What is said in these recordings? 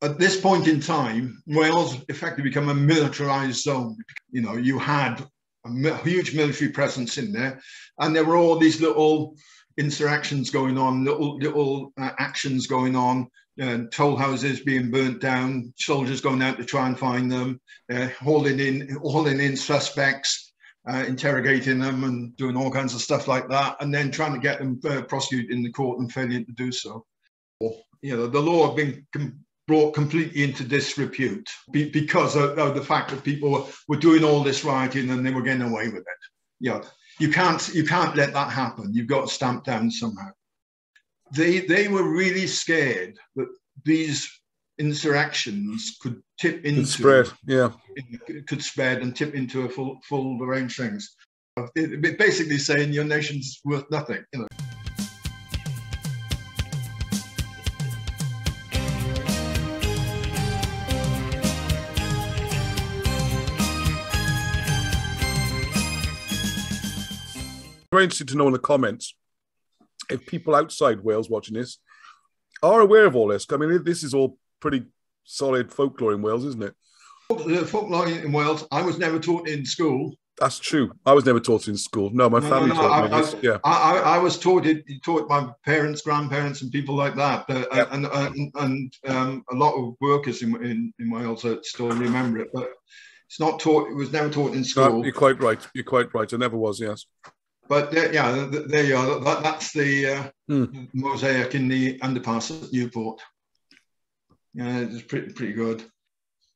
At this point in time, Wales effectively became a militarised zone. You know, you had a huge military presence in there, and there were all these little insurrections going on, little actions going on, toll houses being burnt down, soldiers going out to try and find them, hauling in suspects, interrogating them and doing all kinds of stuff like that, and then trying to get them prosecuted in the court and failing to do so. You know, the law had been brought completely into disrepute because of the fact that people were doing all this rioting and they were getting away with it. You know, you can't let that happen. You've got to stamp down somehow. They were really scared that these insurrections could tip into, could spread and tip into a full range things. It basically saying your nation's worth nothing, you know. Very interested to know in the comments if people outside Wales watching this are aware of all this. I mean, this is all pretty solid folklore in Wales, isn't it? Folklore in Wales. I was never taught in school. That's true. I was never taught in school. No, my family taught me this. Yeah, I was taught by parents, grandparents, and people like that. Yep. And a lot of workers in Wales still remember it, but it's not taught. It was never taught in school. No, you're quite right. You're quite right. It never was. Yes. But yeah, there you are. That's the mosaic in the underpass at Newport. Yeah, it's pretty good.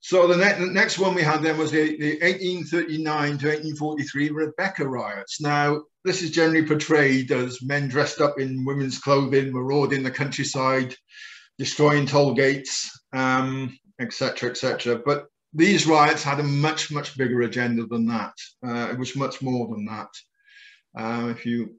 So the next one we had then was the 1839 to 1843 Rebecca Riots. Now, this is generally portrayed as men dressed up in women's clothing, marauding the countryside, destroying toll gates, etc., etc. But these riots had a much, much bigger agenda than that. It was much more than that. If you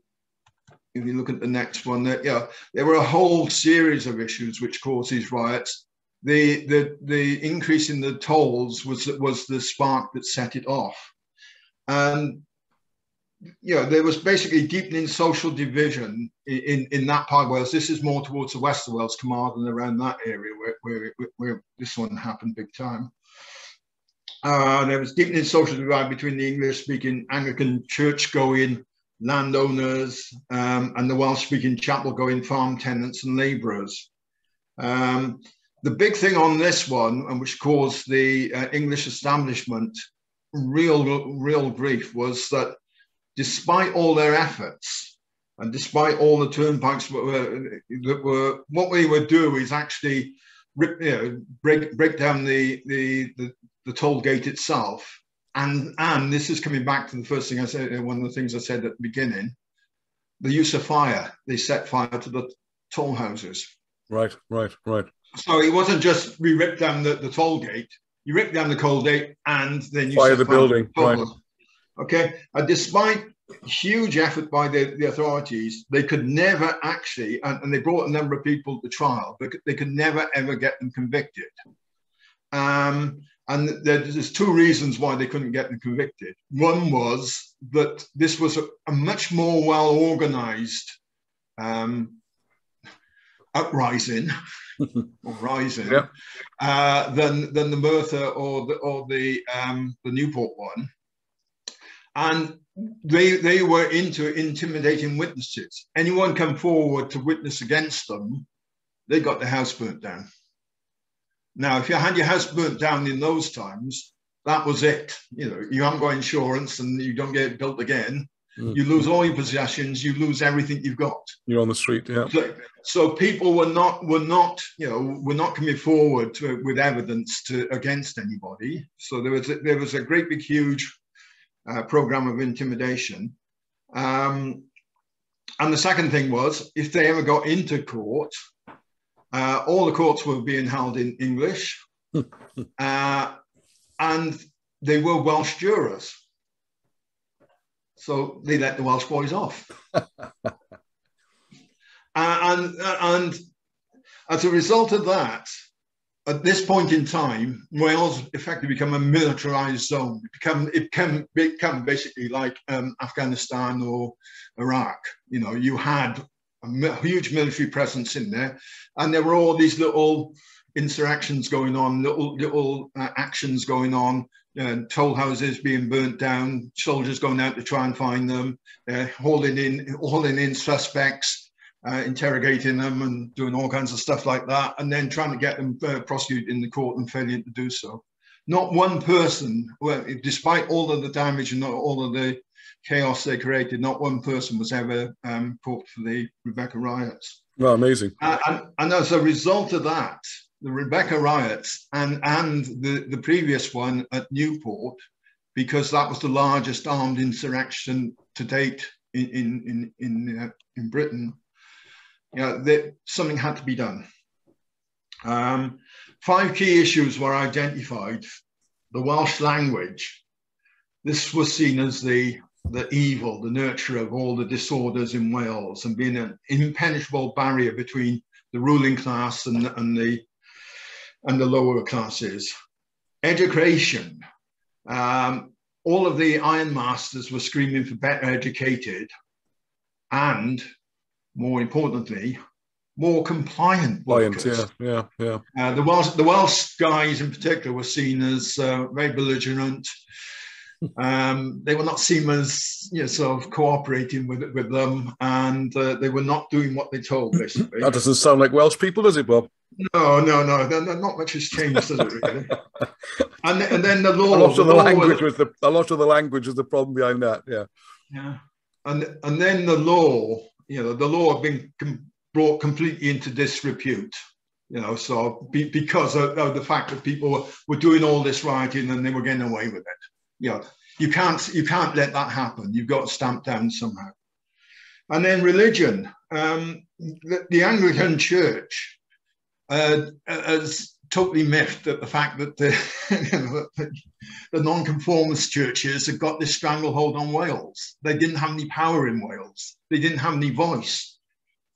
look at the next one, there were a whole series of issues which caused these riots. The increase in the tolls was the spark that set it off, and there was basically deepening social division in that part of Wales. This is more towards the west of Wales, Carmarthen, around that area where this one happened big time. There was deepening social divide between the English-speaking Anglican church-going landowners and the Welsh-speaking chapel-going farm tenants and labourers. The big thing on this one, and which caused the English establishment real grief, was that despite all their efforts and despite all the turnpikes what we would do is actually break down the toll gate itself. And this is coming back to the first thing I said, one of the things I said at the beginning, the use of fire. They set fire to the toll houses. Right. So it wasn't just we ripped down the toll gate. You ripped down the coal gate and then you fire the building. Right. Okay. And despite huge effort by the authorities, they could never actually, and they brought a number of people to trial, but they could never ever get them convicted. And there's two reasons why they couldn't get them convicted. One was that this was a much more well-organized uprising or rising than the Merthyr or the Newport one. And they were into intimidating witnesses. Anyone come forward to witness against them, they got their house burnt down. Now, if you had your house burnt down in those times, that was it. You know, you haven't got insurance and you don't get it built again. Mm. You lose all your possessions. You lose everything you've got. You're on the street, yeah. So people were not coming forward with evidence against anybody. So there was a great big huge program of intimidation. And the second thing was, if they ever got into court, all the courts were being held in English, and they were Welsh jurors. So they let the Welsh boys off. And as a result of that, at this point in time, Wales effectively became a militarised zone. It became basically like Afghanistan or Iraq. You know, you had a huge military presence in there, and there were all these little insurrections going on, little actions going on, toll houses being burnt down, soldiers going out to try and find them, hauling in suspects, interrogating them and doing all kinds of stuff like that, and then trying to get them prosecuted in the court and failing to do so. Not one person, well, despite all of the damage and all of the chaos they created, not one person was ever caught for the Rebecca Riots. Well, amazing. And as a result of that, the Rebecca Riots and the previous one at Newport, because that was the largest armed insurrection to date in Britain, you know, something had to be done. 5 key issues were identified. The Welsh language. This was seen as the evil, the nurturer of all the disorders in Wales, and being an impenetrable barrier between the ruling class and the lower classes. Education. All of the ironmasters were screaming for better educated and, more importantly, more compliant workers. Yeah, yeah, yeah. The Welsh guys in particular were seen as very belligerent. They were not seen as, you know, sort of cooperating with them, and they were not doing what they told, basically. That doesn't sound like Welsh people, does it, Bob? No, no, no. Not much has changed, does it, really? And then the law. A lot of the language was the problem behind that. Yeah. Yeah. And then the law. You know, the law had been brought completely into disrepute. You know, so because of the fact that people were doing all this rioting and they were getting away with it. Yeah, you know, you can't let that happen. You've got to stamp down somehow. And then religion. The Anglican Church has totally miffed at the fact that the nonconformist churches have got this stranglehold on Wales. They didn't have any power in Wales. They didn't have any voice.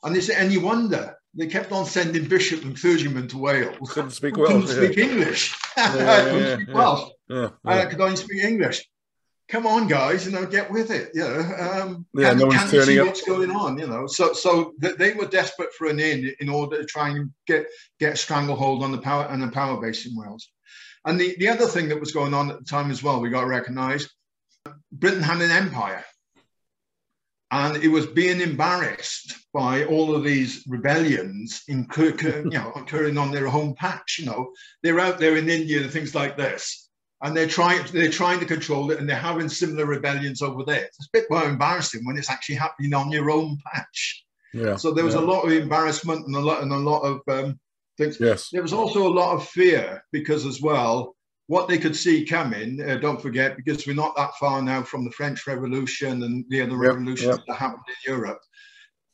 And is it any wonder? They kept on sending bishop and clergymen to Wales. Couldn't speak Welsh. Couldn't speak English. Couldn't speak Welsh. Yeah, yeah. I could only speak English. Come on, guys, you know, get with it. You know, yeah, no one's turning up. What's going on? You know, so they were desperate for an in order to try and get a stranglehold on the power and the power base in Wales. And the other thing that was going on at the time as well, we got to recognise, Britain had an empire, and it was being embarrassed by all of these rebellions occurring on their home patch. You know, they're out there in India and things like this. And they're trying to control it, and they're having similar rebellions over there. It's a bit more embarrassing when it's actually happening on your own patch. Yeah. So there was a lot of embarrassment and a lot of things. Yes. There was also a lot of fear because, as well, what they could see coming. Don't forget, because we're not that far now from the French Revolution and the other revolutions that happened in Europe.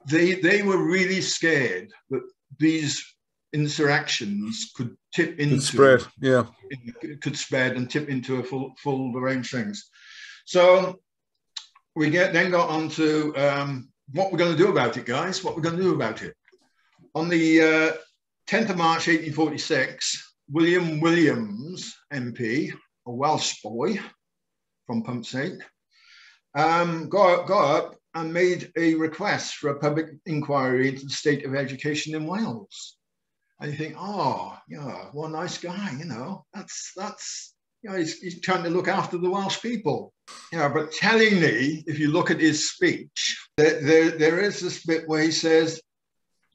They were really scared that these insurrections could tip into could spread and tip into a full range of things. So we then got on to what we're going to do about it, guys. What we're going to do about it. On the 10th of March 1846, William Williams MP, a Welsh boy from Pump Saints, got up and made a request for a public inquiry into the state of education in Wales. And you think, oh, yeah, what a nice guy, you know. That's you know, he's trying to look after the Welsh people. You know, but tellingly, if you look at his speech, there is this bit where he says,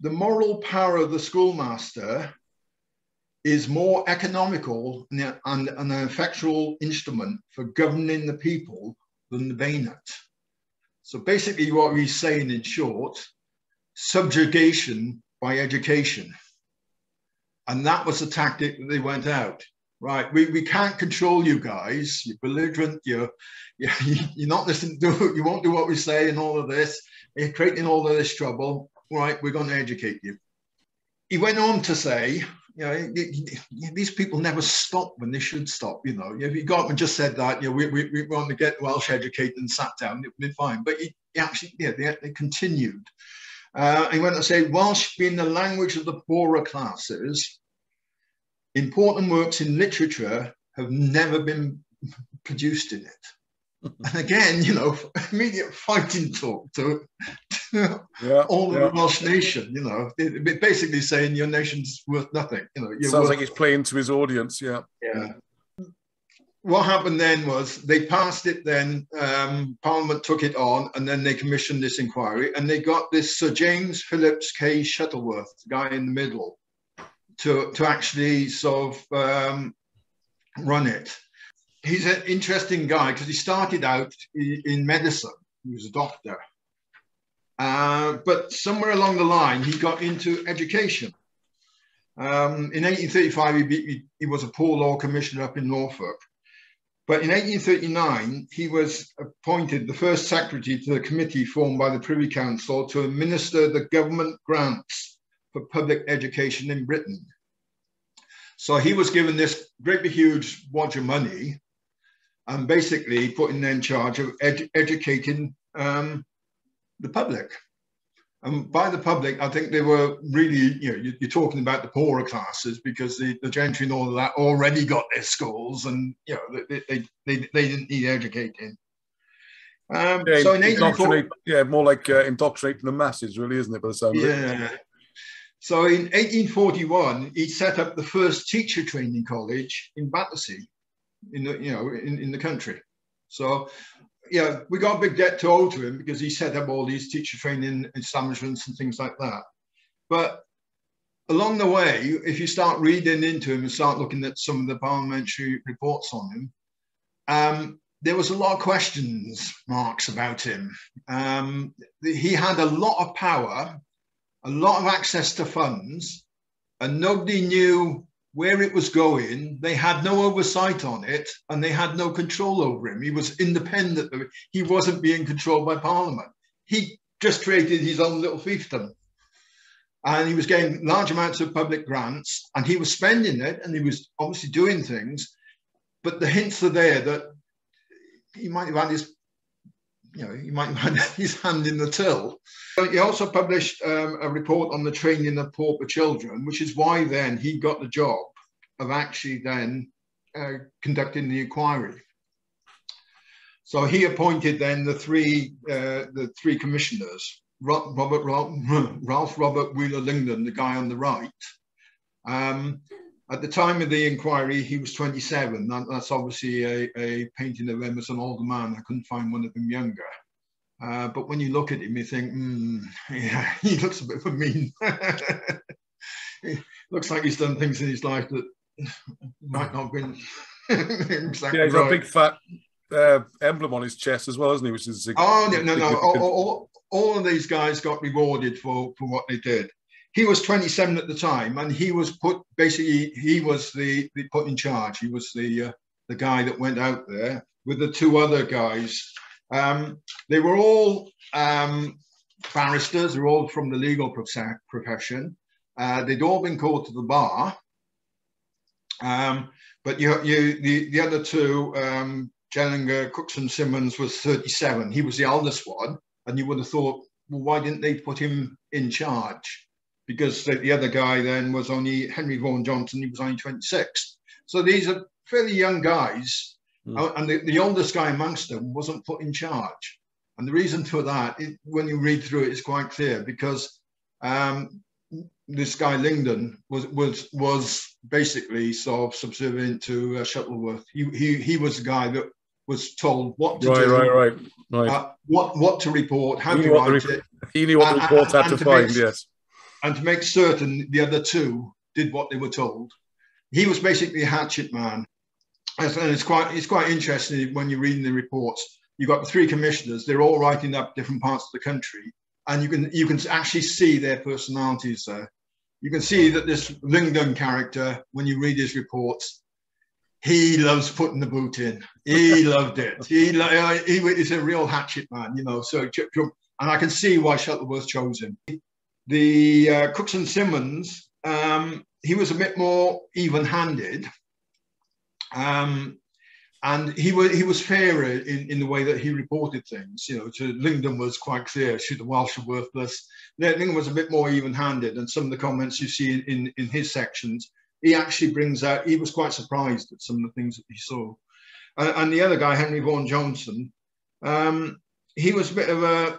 the moral power of the schoolmaster is more economical and an effectual instrument for governing the people than the bayonet. So basically what he's saying in short, subjugation by education. And that was the tactic that they went out. Right, we can't control you guys. You're belligerent. You're not listening to it. You won't do what we say, and all of this. You're creating all of this trouble. Right, we're going to educate you. He went on to say, you know, these people never stop when they should stop. You know, if you got and just said that, you know, we want to get Welsh educated and sat down, it would be fine. But he actually, yeah, they continued. He went to say, Welsh being the language of the poorer classes, important works in literature have never been produced in it. And again, you know, immediate fighting talk to all of the Welsh nation, you know, basically saying your nation's worth nothing. You know, sounds like he's playing to his audience. Yeah. Yeah. What happened then was they passed it. Then Parliament took it on, and then they commissioned this inquiry, and they got this Sir James Phillips Kay Shuttleworth guy in the middle to actually sort of run it. He's an interesting guy because he started out in medicine. He was a doctor, but somewhere along the line he got into education. In 1835, he was a poor law commissioner up in Norfolk. But in 1839, he was appointed the first secretary to the committee formed by the Privy Council to administer the government grants for public education in Britain. So he was given this great big huge wad of money and basically put in their charge of educating the public. And by the public, I think they were really, you know, you're talking about the poorer classes, because the gentry and all of that already got their schools, and, you know, they didn't need educating. So in 1840, yeah, more like indoctrinating the masses, really, isn't it? By the sound of it. So in 1841, he set up the first teacher training college in Battersea, in the country. So, yeah, we got a big debt to owe to him because he set up all these teacher training establishments and things like that. But along the way, if you start reading into him and start looking at some of the parliamentary reports on him, there was a lot of questions marks about him. He had a lot of power, a lot of access to funds, and nobody knew where it was going. They had no oversight on it, and they had no control over him. He was independent. He wasn't being controlled by Parliament. He just created his own little fiefdom. And he was getting large amounts of public grants, and he was spending it, and he was obviously doing things. But the hints are there that he might have had his, you know, he might have had his hand in the till. He also published a report on the training of pauper children, which is why then he got the job of actually then conducting the inquiry. So he appointed then the three commissioners: Robert Wheeler Lingdon, the guy on the right. At the time of the inquiry, he was 27. That's obviously a painting of him as an older man. I couldn't find one of him younger. But when you look at him, you think, yeah, he looks a bit of a mean. He looks like he's done things in his life that might not have been exactly right. He's got a big fat emblem on his chest as well, isn't he? Which is no. All of these guys got rewarded for what they did. He was 27 at the time, and he was put in charge. He was the guy that went out there with the two other guys. They were all barristers. They were all from the legal profession. They'd all been called to the bar. But the other two, Jellinger Cookson Symons was 37. He was the eldest one, and you would have thought, well, why didn't they put him in charge? Because the other guy then was only Henry Vaughan Johnson. He was only 26. So these are fairly young guys. Mm. And the oldest guy amongst them wasn't put in charge. And the reason for that, when you read through it, it's quite clear, because this guy Lingdon was basically sort of subservient to Shuttleworth. He was the guy that was told what to do, right. What to report, how to write it. He knew what the report had to find, yes. And to make certain the other two did what they were told. He was basically a hatchet man. And it's quite interesting when you're reading the reports. You've got the three commissioners, they're all writing up different parts of the country, and you can actually see their personalities there. You can see that this Lingdon character, when you read his reports, he loves putting the boot in. He loved it. He is a real hatchet man, you know. So, and I can see why Shuttleworth chose him. The Cookson Symons, he was a bit more even-handed, and he was fairer in the way that he reported things. You know, Lingdon was quite clear: shoot, the Welsh are worthless. Lingdon was a bit more even-handed, and some of the comments you see in his sections, he actually brings out. He was quite surprised at some of the things that he saw, and the other guy, Henry Vaughan Johnson, He was a bit of a,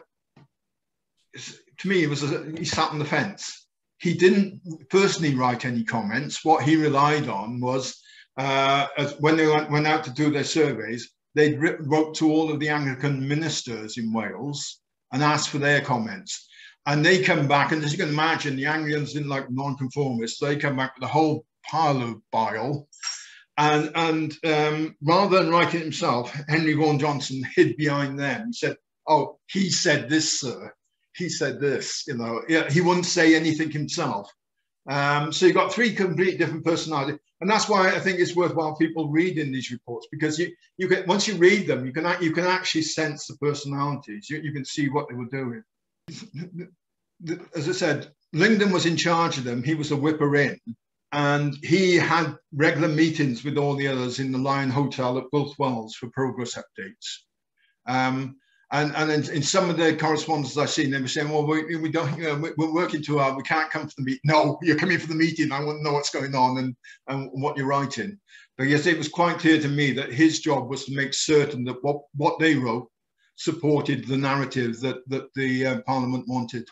to me, he sat on the fence. He didn't personally write any comments. What he relied on was, when they went out to do their surveys, they wrote to all of the Anglican ministers in Wales and asked for their comments. And they come back, and as you can imagine, the Anglicans didn't like nonconformists. They come back with a whole pile of bile. And rather than write it himself, Henry Vaughan Johnson hid behind them and said, oh, he said this, sir. He said this, you know. He wouldn't say anything himself. So you've got three completely different personalities. And that's why I think it's worthwhile people reading these reports, because you can, once you read them, you can actually sense the personalities. You can see what they were doing. As I said, Lingdon was in charge of them. He was a whipper-in, and he had regular meetings with all the others in the Lion Hotel at Wilth Wells for progress updates. And in some of the correspondence I've seen, they were saying, well, we don't, we're working too hard, we can't come for the meeting. No, you're coming for the meeting, I want to know what's going on and what you're writing. But yes, it was quite clear to me that his job was to make certain that what they wrote supported the narrative that the Parliament wanted.